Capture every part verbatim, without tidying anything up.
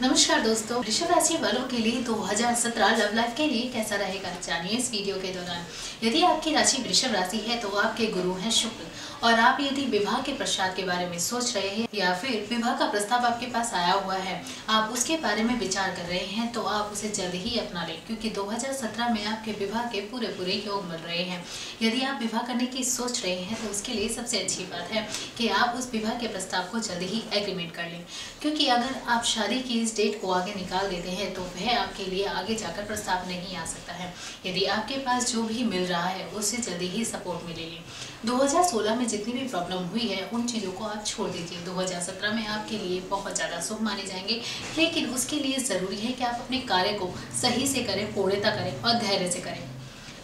नमस्कार दोस्तों, वृषभ राशि वालों के लिए दो हज़ार सत्रह लव लाइफ के लिए कैसा रहेगा जानिए इस वीडियो के दौरान। यदि आपकी राशि वृषभ राशि है तो आपके गुरु हैं शुक्र, और आप यदि विवाह के प्रस्ताव के बारे में सोच रहे हैं या फिर विवाह का प्रस्ताव आपके पास आया हुआ है, आप उसके बारे में विचार कर रहे हैं तो आप उसे जल्द ही अपना लें, क्योंकि दो हज़ार सत्रह में आपके विवाह के पूरे पूरे योग मिल रहे हैं। यदि आप विवाह करने की सोच रहे हैं तो उसके लिए सबसे अच्छी बात है कि आप उस विवाह के प्रस्ताव को जल्द ही एग्रीमेंट कर लें, क्योंकि अगर आप शादी की इस डेट को आगे निकाल देते हैं तो वह आपके लिए आगे जाकर प्रस्ताव नहीं आ सकता है। यदि आपके पास जो भी मिल रहा है उससे जल्दी ही सपोर्ट मिलेगी। दो हज़ार सोलह में जितनी भी प्रॉब्लम हुई है उन चीज़ों को आप छोड़ दीजिए। दो हज़ार सत्रह में आपके लिए बहुत ज़्यादा शुभ माने जाएंगे, लेकिन उसके लिए ज़रूरी है कि आप अपने कार्य को सही से करें, पूर्णता करें और धैर्य से करें।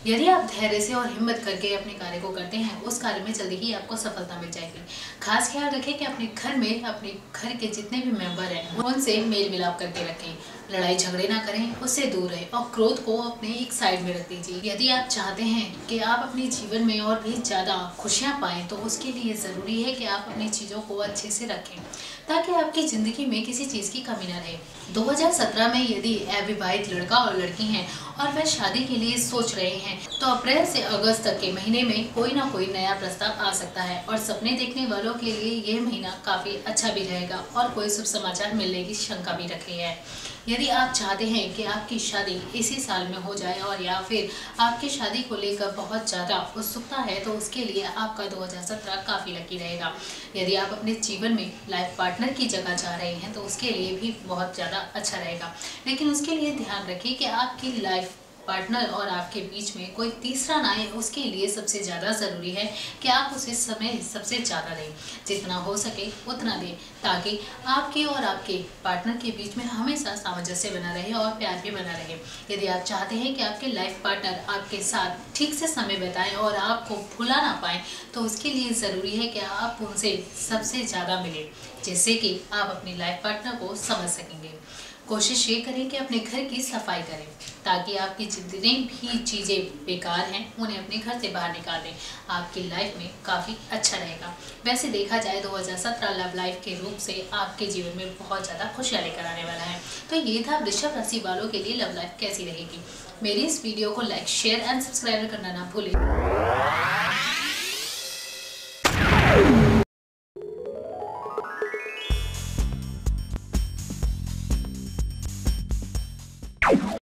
यदि आप धैर्य से और हिम्मत करके अपने कार्य को करते हैं उस कार्य में जल्दी ही आपको सफलता मिल जाएगी। खास ख्याल रखें कि अपने घर में अपने घर के जितने भी मेंबर हैं उनसे मेल मिलाप करके रखें, लड़ाई झगड़े ना करें, उससे दूर रहें और क्रोध को अपने एक साइड में रख दीजिए। यदि आप चाहते हैं कि आप अपने जीवन में और भी ज़्यादा खुशियाँ पाएँ तो उसके लिए ज़रूरी है कि आप अपनी चीज़ों को अच्छे से रखें, ताकि आपकी ज़िंदगी में किसी चीज़ की कमी ना रहे। दो हज़ार सत्रह में यदि अविवाहित लड़का और लड़की हैं और वह शादी के लिए सोच रहे हैं तो अप्रैल से अगस्त तक के महीने में कोई ना कोई नया प्रस्ताव आ सकता है, और सपने देखने वालों के लिए यह महीना काफ़ी अच्छा भी रहेगा और कोई शुभ समाचार मिलने की शंका भी रखी है। यदि आप चाहते हैं कि आपकी शादी इसी साल में हो जाए और या फिर आपकी शादी को लेकर बहुत ज़्यादा उत्सुकता है तो उसके लिए आपका दो हज़ार सत्रह काफ़ी लकी रहेगा। यदि आप अपने जीवन में लाइफ पार्टनर की जगह चाह रहे हैं तो उसके लिए भी बहुत ज़्यादा अच्छा रहेगा, लेकिन उसके लिए ध्यान रखें कि आपकी लाइफ पार्टनर और आपके बीच में कोई तीसरा ना आए। उसके लिए सबसे ज़्यादा ज़रूरी है कि आप उसे समय सबसे ज़्यादा दें, जितना हो सके उतना दें, ताकि आपके और आपके पार्टनर के बीच में हमेशा सामंजस्य बना रहे और प्यार भी बना रहे। यदि आप चाहते हैं कि आपके लाइफ पार्टनर आपके साथ ठीक से समय बिताएं और आपको भुला ना पाएँ तो उसके लिए ज़रूरी है कि आप उनसे सबसे ज़्यादा मिलें, जिससे कि आप अपने लाइफ पार्टनर को समझ सकेंगे। कोशिश ये करें कि अपने घर की सफाई करें, ताकि आपकी जितनी भी चीज़ें बेकार हैं उन्हें अपने घर से बाहर निकाल दें। आपकी लाइफ में काफ़ी अच्छा रहेगा। वैसे देखा जाए दो हज़ार सत्रह लव लाइफ के रूप से आपके जीवन में बहुत ज़्यादा खुशियाँ लेकर आने वाला है। तो ये था वृषभ राशि वालों के लिए लव लाइफ कैसी रहेगी। मेरी इस वीडियो को लाइक, शेयर एंड सब्सक्राइब करना ना भूलें।